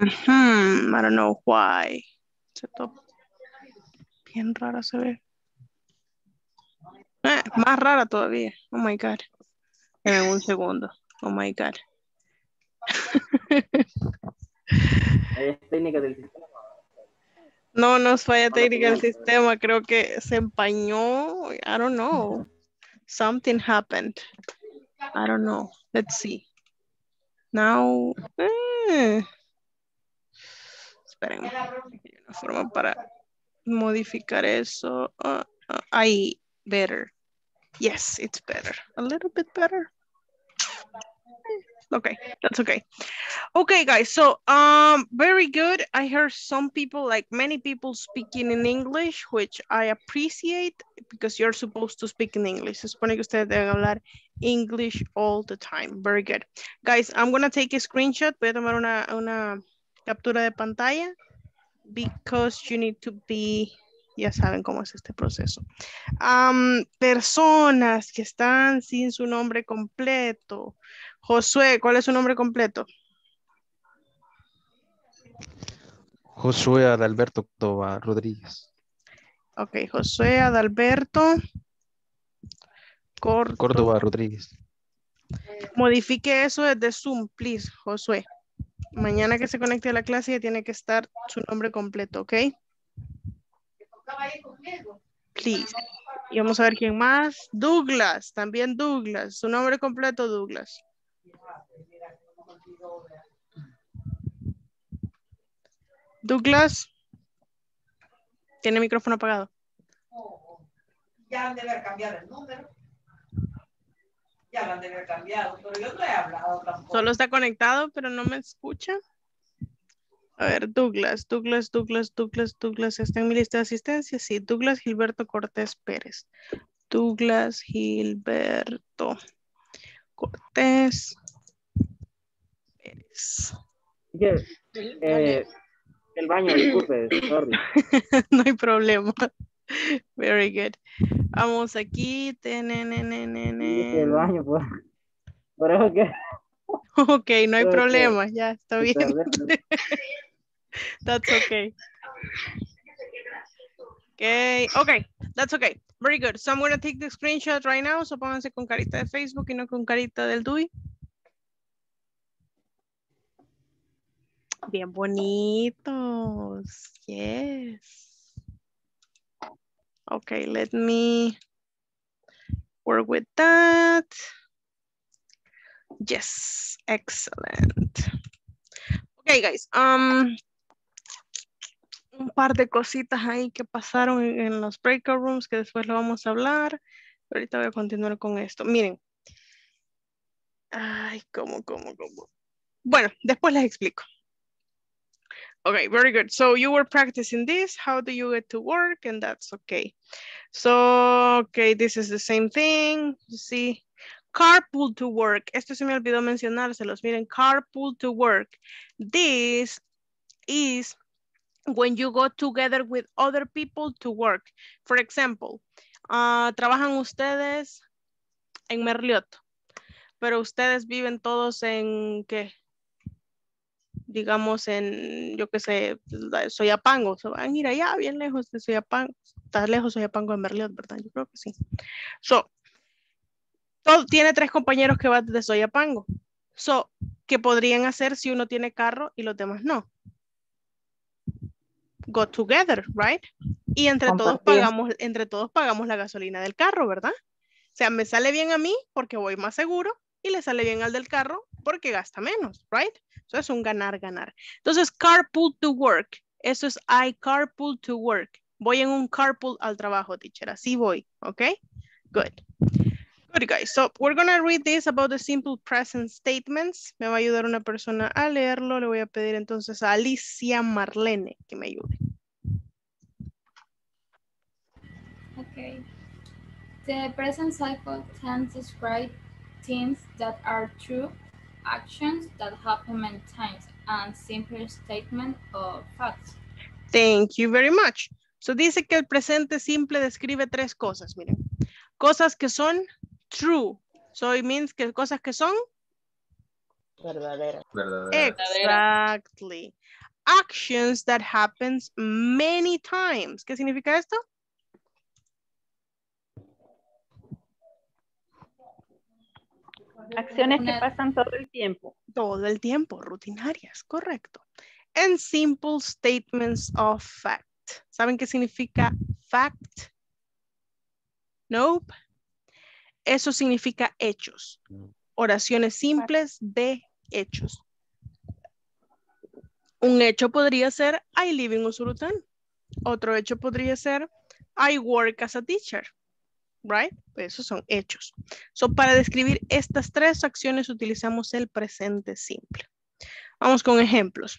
I don't know why. Se topa. Bien rara se ve. Más rara todavía. Oh my God. En un segundo. Oh my God. Es técnica del sistema. No, no es falla técnica del sistema. Creo que se empañó. I don't know. Something happened. I don't know. Let's see. Now. Esperen. Hay una forma para modificar eso. Ahí. Better. Yes, it's better. A little bit better. Okay, that's okay. Okay, guys, so very good. I heard some people, like many people speaking in English, which I appreciate because you're supposed to speak in English. Se supone que ustedes deben hablar English all the time. Very good. Guys, I'm going to take a screenshot. Voy a tomar una captura de pantalla because you need to be... Ya saben cómo es este proceso. Personas que están sin su nombre completo. Josué, ¿cuál es su nombre completo? Josué Adalberto Córdoba Rodríguez. Ok, Josué Adalberto Córdoba Rodríguez. Modifique eso desde Zoom, please, Josué. Mañana que se conecte a la clase ya tiene que estar su nombre completo, ¿ok? Please. Y vamos a ver quién más. Douglas, también Douglas. Su nombre completo, Douglas. Douglas. Tiene el micrófono apagado. Ya han de haber cambiado el número. Ya lo han de haber cambiado, pero yo no he hablado tampoco. Solo está conectado, pero no me escucha. A ver, Douglas. ¿Está en mi lista de asistencia? Sí, Douglas Gilberto Cortés Pérez. Douglas Gilberto Cortés Pérez. Yes. El baño, disculpe, sorry. No hay problema. Very good. Vamos aquí. El baño, pues. Pero que... Ok, no hay problema, ya está bien. That's okay. Okay, that's okay. Very good. So I'm going to take the screenshot right now. So pónganse con carita de Facebook y no con carita del DUI. Bien bonitos. Yes. Okay, let me work with that. Yes, excellent. Okay, guys. Un par de cositas ahí que pasaron en los breakout rooms que después lo vamos a hablar. Pero ahorita voy a continuar con esto. Miren. Ay, cómo. Bueno, después les explico. Okay, very good. So you were practicing this. How do you get to work? And that's okay. So, okay, this is the same thing. You see. Carpool to work. Esto se me olvidó mencionárselos. Miren, carpool to work. This is when you go together with other people to work. For example, trabajan ustedes en Merliot, pero ustedes viven todos en, ¿qué? Digamos en, yo qué sé, Soyapango. So van a ir allá, bien lejos de Soyapango. Está lejos Soyapango de Merliot, ¿verdad? Yo creo que sí. So, tiene 3 compañeros que van de Soyapango. So, ¿qué podrían hacer si uno tiene carro y los demás no? Go together, right? Y entre todos pagamos la gasolina del carro, ¿verdad? O sea, me sale bien a mí porque voy más seguro y le sale bien al del carro porque gasta menos, right? Eso es un ganar, ganar. Entonces, carpool to work. Eso es I carpool to work. Voy en un carpool al trabajo, teacher. Así voy, ¿ok? Good. Good guys, so we're gonna read this about the simple present statements. Me va a ayudar una persona a leerlo. Le voy a pedir entonces a Alicia Marlene que me ayude. Okay. The present cycle can describe things that are true, actions that happen many times, and simple statement of facts. Thank you very much. So dice que el presente simple describe 3 cosas, miren. Cosas que son true. So it means que cosas que son verdaderas. Exactly. Actions that happens many times. ¿Qué significa esto? Acciones que pasan todo el tiempo. Todo el tiempo, rutinarias, correcto. And simple statements of fact. ¿Saben qué significa fact? Nope. Eso significa hechos, oraciones simples de hechos. Un hecho podría ser, I live in Usurután. Otro hecho podría ser, I work as a teacher, right? Pues esos son hechos. So, para describir estas 3 acciones utilizamos el presente simple. Vamos con ejemplos.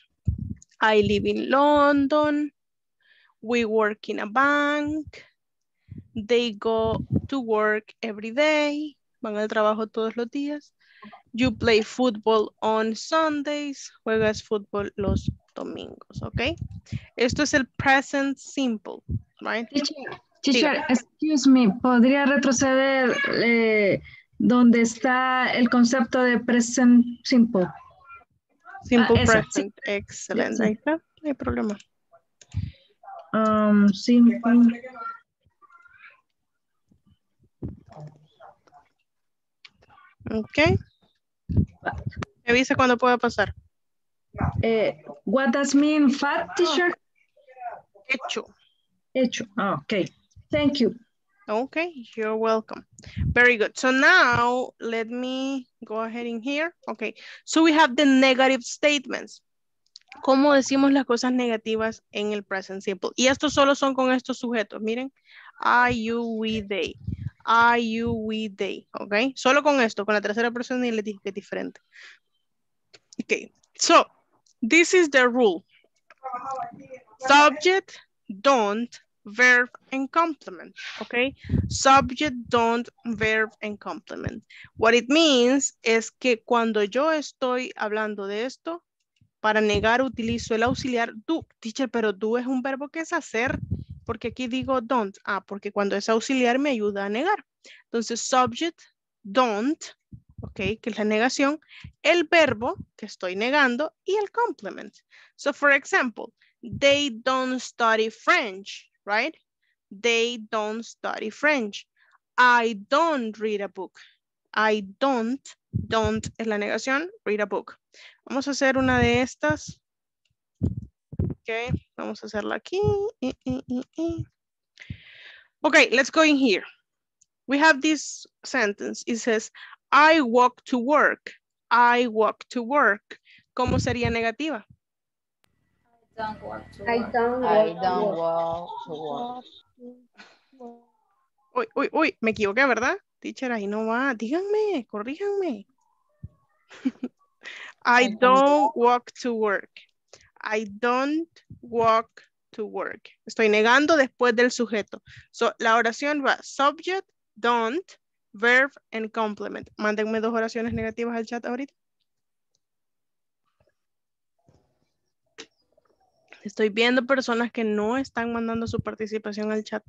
I live in London. We work in a bank. They go to work every day. Van al trabajo todos los días. You play football on Sundays. Juegas fútbol los domingos, ¿ok? Esto es el present simple, right? Teacher, excuse me, ¿podría retroceder donde está el concepto de present simple? Simple present, excelente. Ahí está, no hay problema. Simple. Okay. Me avisa cuando pueda pasar. What does mean fact, teacher? Hecho. Hecho. Okay. Thank you. Okay, you're welcome. Very good. So now let me go ahead in here. Okay, so we have the negative statements. ¿Cómo decimos las cosas negativas en el present simple? Y estos solo son con estos sujetos. Miren, I, you, we, they. I, you, we, they. Ok, solo con esto, con la tercera persona y les dije que es diferente. Ok, so this is the rule. Subject, don't, verb, and complement. Ok, subject, don't, verb, and complement. What it means es que cuando yo estoy hablando de esto, para negar utilizo el auxiliar do. Teacher, pero do es un verbo que es hacer. Porque aquí digo don't. Ah, porque cuando es auxiliar me ayuda a negar. Entonces subject, don't. Ok, que es la negación. El verbo que estoy negando. Y el complement. So for example, they don't study French. Right? They don't study French. I don't read a book. I don't es la negación, read a book. Vamos a hacer una de estas. Ok, vamos a hacerla aquí. Ok, let's go in here. We have this sentence. It says, I walk to work. I walk to work. ¿Cómo sería negativa? I don't walk to work. I don't walk to work. Uy, uy, uy, me equivoqué, ¿verdad? Teacher, ahí no va. Díganme, corríjanme. I don't walk to work. I don't walk to work. Estoy negando después del sujeto. So, la oración va subject, don't, verb, and complement. Mándenme dos oraciones negativas al chat ahorita. Estoy viendo personas que no están mandando su participación al chat.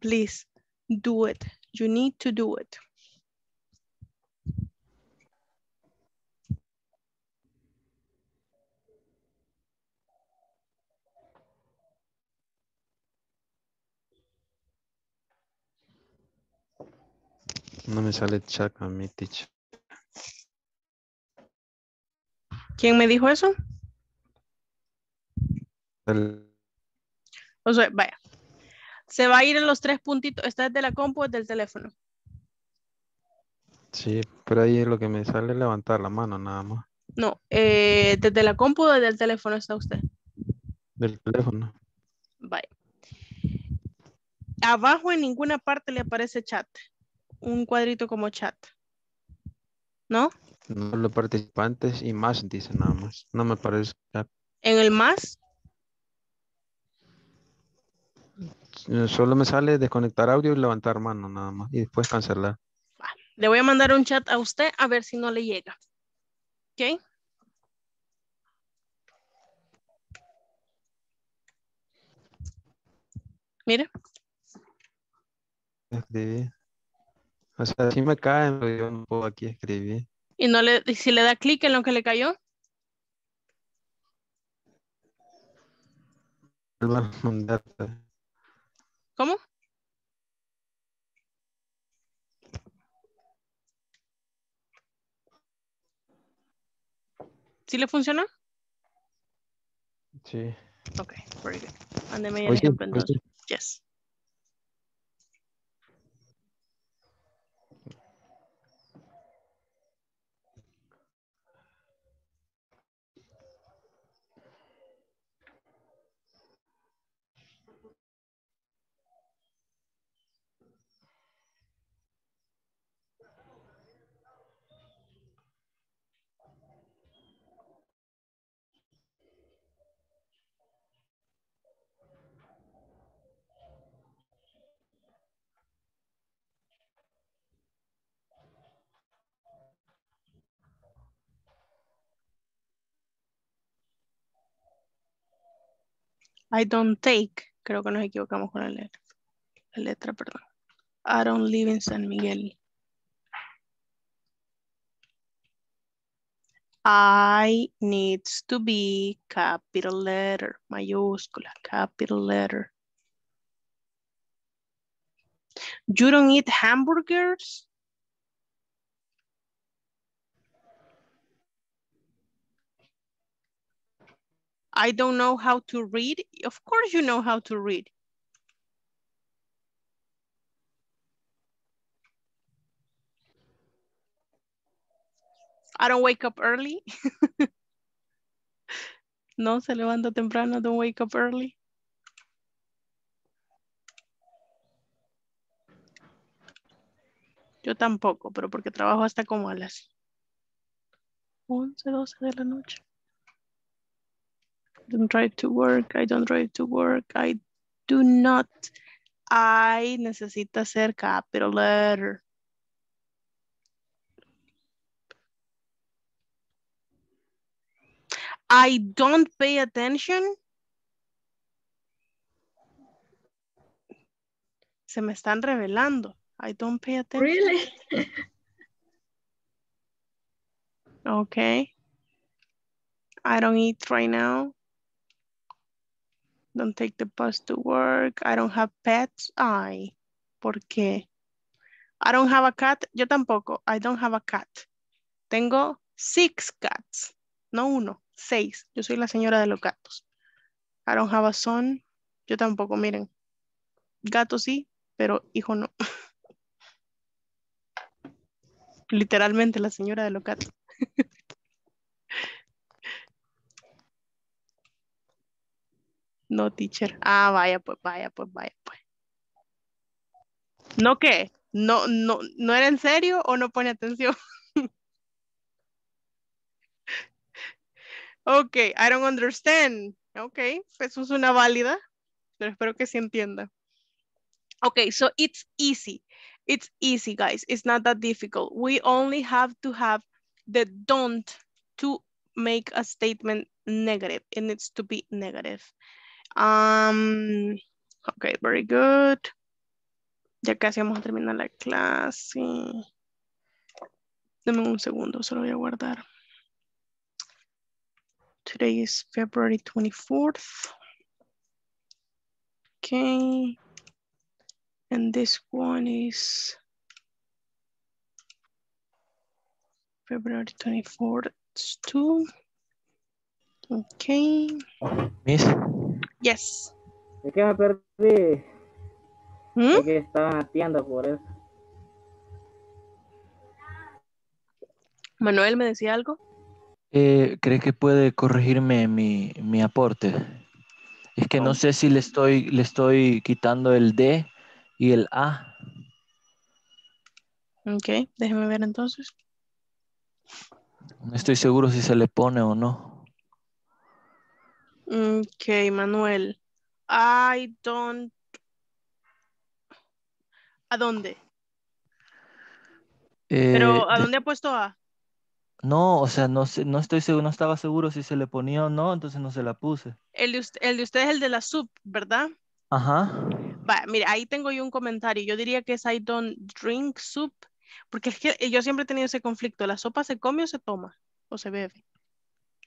Please, do it. You need to do it. No me sale chat a mi teacher. ¿Quién me dijo eso? O sea, vaya. Se va a ir en los tres puntitos. ¿Está desde la compu o del teléfono? Sí, pero ahí lo que me sale es levantar la mano nada más. No, ¿desde la compu o desde el teléfono está usted? Del teléfono. Vaya. Abajo en ninguna parte le aparece chat. Un cuadrito como chat. ¿No? No, los participantes y más dice nada más. No me parece chat. ¿En el más? Solo me sale desconectar audio y levantar mano nada más. Y después cancelar. Le voy a mandar un chat a usted a ver si no le llega. ¿Ok? Mira. Escribí. O sea, si me cae, yo no puedo aquí escribir. ¿Y no le, si le da clic en lo que le cayó? ¿Cómo? ¿Sí le funcionó? Sí. Ok, very good. Mándeme el ejemplo entonces. Yes. I don't take, creo que nos equivocamos con la letra, perdón. I don't live in San Miguel. I needs to be capital letter, mayúscula, capital letter. You don't eat hamburgers? I don't know how to read. Of course you know how to read. I don't wake up early. No se levanta temprano, don't wake up early. Yo tampoco, pero porque trabajo hasta como a las 11, 12 de la noche. Don't try to work, I don't try to work, I do not. I necesita ser capital letter. I don't pay attention. Se me están revelando. I don't pay attention. Really? Okay. I don't eat right now. Don't take the bus to work. I don't have pets. Ay, ¿por qué? I don't have a cat. Yo tampoco. I don't have a cat. Tengo 6 cats. No uno. 6. Yo soy la señora de los gatos. I don't have a son. Yo tampoco, miren. Gato sí, pero hijo no. Literalmente la señora de los gatos. No, teacher. Ah, vaya pues, vaya pues, vaya pues. ¿No qué? ¿No era en serio o no pone atención? Ok, I don't understand. Ok, eso es una válida, pero espero que sí entienda. Ok, so it's easy. It's easy, guys. It's not that difficult. We only have to have the don't to make a statement negative. It needs to be negative. Ok, very good. Ya casi vamos a terminar la clase. Dame un segundo, se lo voy a guardar. Today is February 24th. Okay. And this one is February 24th, too. Okay. Miss? Yes. Es que me perdí. Es que estaba en la tienda por eso. Manuel, ¿me decía algo? ¿Cree que puede corregirme mi aporte? Es que no sé si le estoy quitando el D y el A. Ok, déjeme ver entonces. No estoy seguro si se le pone o no. Ok, Manuel. I don't... ¿A dónde? Pero, ¿a dónde ha puesto A? No, o sea, no estoy seguro, no estaba seguro si se le ponía o no, entonces no se la puse. El de usted es el de la sub, ¿verdad? Ajá. Va, mira, ahí tengo yo un comentario. Yo diría que es I don't drink soup, porque es que yo siempre he tenido ese conflicto. ¿La sopa se come o se toma? ¿O se bebe?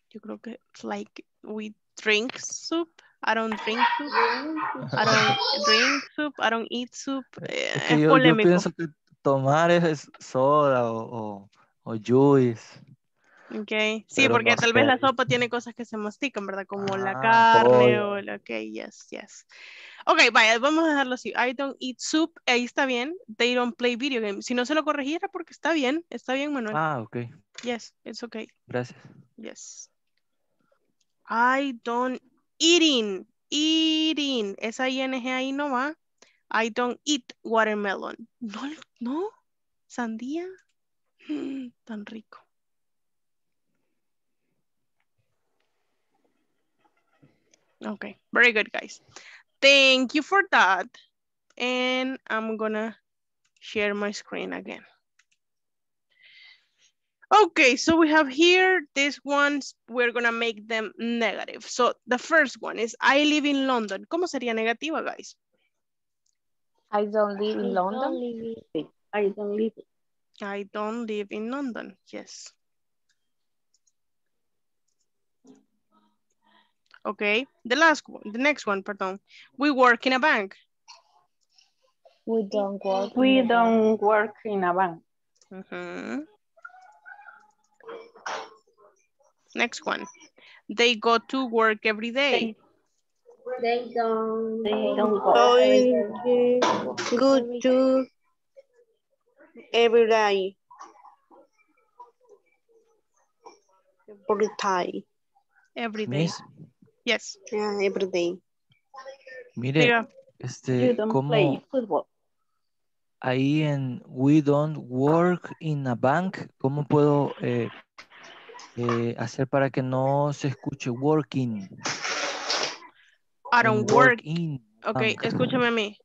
Yo creo que it's like we drink soup. I don't drink soup. I don't drink soup. I don't eat soup. Es que es polémico. Yo pienso que tomar es soda o juice. Ok, sí, pero porque no tal vez la sopa tiene cosas que se mastican, ¿verdad? Como la carne o la... Ok, yes, yes. Ok, vaya, vamos a dejarlo así. I don't eat soup, ahí está bien. They don't play video games. Si no se lo corrigiera porque está bien, Manuel. Ah, ok. Yes, it's okay. Gracias. Yes. I don't eating, esa ING ahí no va. I don't eat watermelon. No, sandía. Tan rico. Okay, very good, guys. Thank you for that. And I'm gonna share my screen again. Okay, so we have here these ones. We're gonna make them negative. So the first one is I live in London. ¿Cómo sería negativa, guys? I don't live in London. I don't live in London, yes. Okay, the next one, pardon. We work in a bank. We don't work in a bank. Mm-hmm. Next one. They go to work every day. They don't go to every day. Every day. Miss, yes. Yeah, every day. Mire, yeah. You don't play football. Ahí en we don't work in a bank, ¿cómo puedo hacer para que no se escuche working? I don't work in. Okay, bank. Escúchame a mí.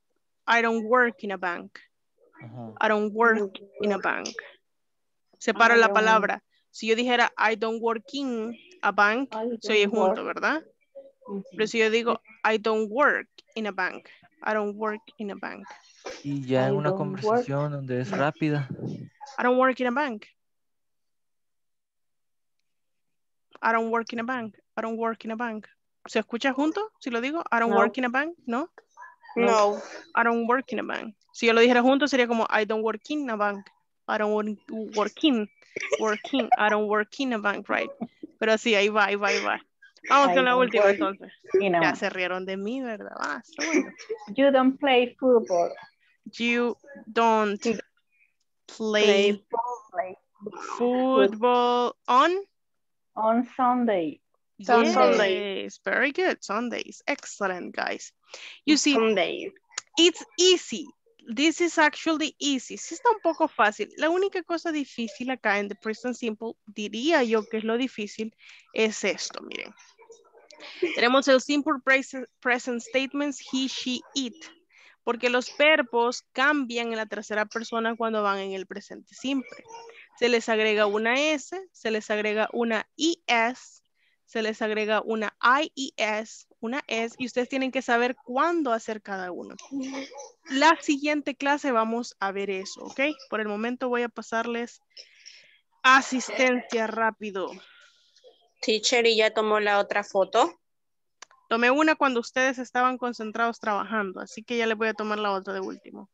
I don't work in a bank. Uh-huh. I don't work in a bank. Separa la palabra. Si yo dijera I don't work in a bank, soy junto, ¿verdad? Pero si yo digo I don't work in a bank. I don't work in a bank. Y ya en una conversación donde es rápida. I don't work in a bank. I don't work in a bank. I don't work in a bank. ¿Se escucha junto si lo digo? I don't work in a bank. ¿No? No. I don't work in a bank. Si yo lo dijera junto sería como I don't work in a bank. I don't work in. Working. I don't work in a bank, right? Pero sí, ahí va, ahí va, ahí va. Vamos con la última entonces. Ya se rieron de mí, ¿verdad? Ah, bueno. You don't play football. You don't play football on Sunday. Yes, Sundays. Very good. Sundays. Excellent, guys. You see, Sundays. It's easy. This is actually easy. Sí está un poco fácil. La única cosa difícil acá en the present simple, diría yo que es lo difícil, es esto, miren. Tenemos el simple present statements, he, she, it. Porque los verbos cambian en la tercera persona cuando van en el presente simple. Se les agrega una S, se les agrega una IS, se les agrega una IES, una S, y ustedes tienen que saber cuándo hacer cada uno. La siguiente clase vamos a ver eso, ¿ok? Por el momento voy a pasarles asistencia rápido. Teacher, ¿y ya tomó la otra foto? Tomé una cuando ustedes estaban concentrados trabajando, así que ya les voy a tomar la otra de último.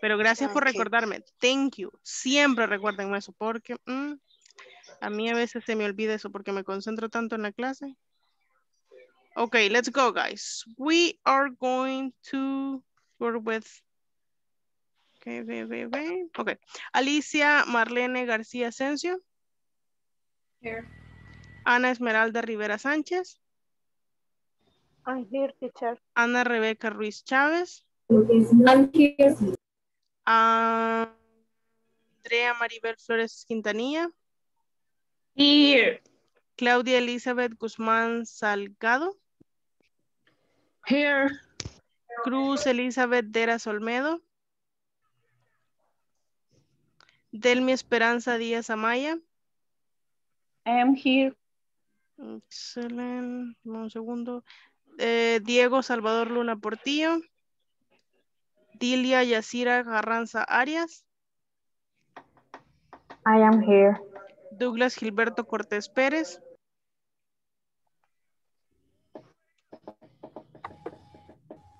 Pero gracias por recordarme. Thank you. Siempre recuérdenme eso porque... a mí a veces se me olvida eso porque me concentro tanto en la clase. Okay, let's go, guys. We are going to work with... Okay. Alicia Marlene García Ascencio. Here. Ana Esmeralda Rivera Sánchez. I'm here, teacher. Ana Rebeca Ruiz Chávez. I'm here. Andrea Maribel Flores Quintanilla. Here. Claudia Elizabeth Guzmán Salgado. Here. Cruz Elizabeth Deras Olmedo. Delmi Esperanza Díaz Amaya. I am here. Excelente. Un segundo. Diego Salvador Luna Portillo. Dilia Yasira Carranza Arias. I am here. Douglas Gilberto Cortés Pérez.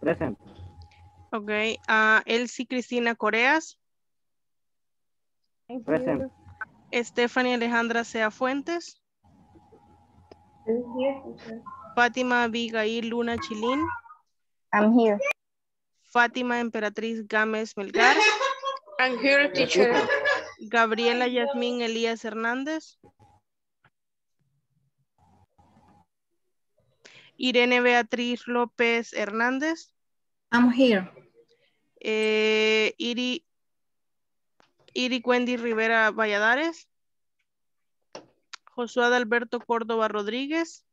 Presente. Ok. Elsie Cristina Coreas. Presente. Estefanía Alejandra Cea Fuentes. Fátima Abigail Luna Chilín. I'm here. Fátima Emperatriz Gámez Melgar. I'm here, teacher. Gabriela Yasmín Elías Hernández. Irene Beatriz López Hernández. I'm here. Iris Wendy Rivera Valladares. Josué Adalberto Córdoba Rodríguez.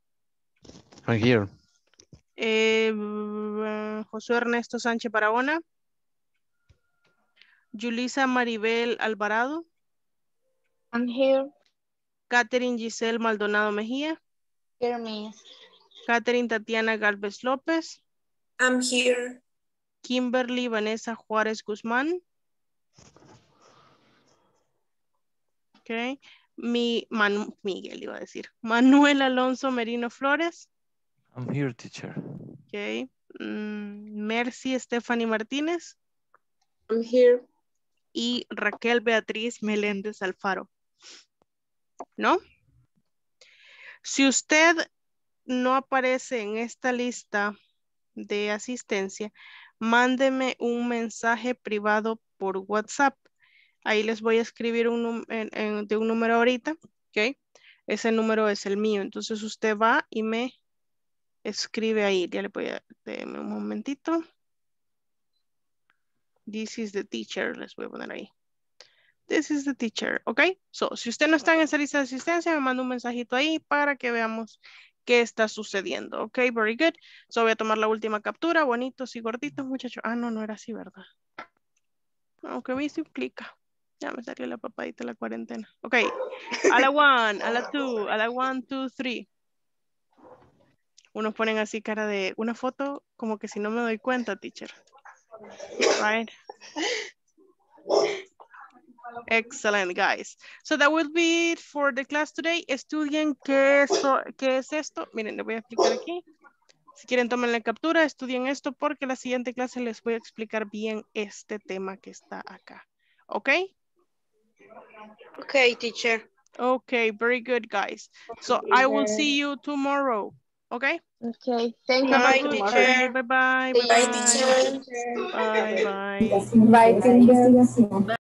I'm here. José Ernesto Sánchez Barahona. Julisa Maribel Alvarado. I'm here. Katherine Giselle Maldonado Mejía. Here, miss. Katherine Tatiana Galvez López. I'm here. Kimberly Vanessa Juárez Guzmán. Okay. Manuel Alonso Merino Flores. I'm here, teacher. Okay. Mercy Stephanie Martínez. I'm here. Y Raquel Beatriz Meléndez Alfaro, ¿no? Si usted no aparece en esta lista de asistencia, mándeme un mensaje privado por WhatsApp. Ahí les voy a escribir de un número ahorita, ¿ok? Ese número es el mío. Entonces usted va y me escribe ahí. Ya le voy a... Deme un momentito. This is the teacher. Les voy a poner ahí. This is the teacher. Ok. So, si usted no está en esa lista de asistencia, me manda un mensajito ahí para que veamos qué está sucediendo. Ok. Very good. So, voy a tomar la última captura. Bonitos y gorditos, muchachos. Ah, no, no era así, ¿verdad? Aunque me hice un clic. Ya me salió la papadita de la cuarentena. Ok. A la one, a la two, a la one, two, three. Unos ponen así cara de una foto como que si no me doy cuenta, teacher. Right. Excellent, guys. So that will be it for the class today. Estudien qué es esto. Miren, les voy a explicar aquí. Si quieren, tomen la captura, estudien esto porque la siguiente clase les voy a explicar bien este tema que está acá. ¿Ok? Okay, teacher. Okay, very good, guys. So I will see you tomorrow. Okay? Okay. Thank you. Bye, teacher. Bye-bye. Bye, teacher. Bye-bye. Bye, teacher. Bye.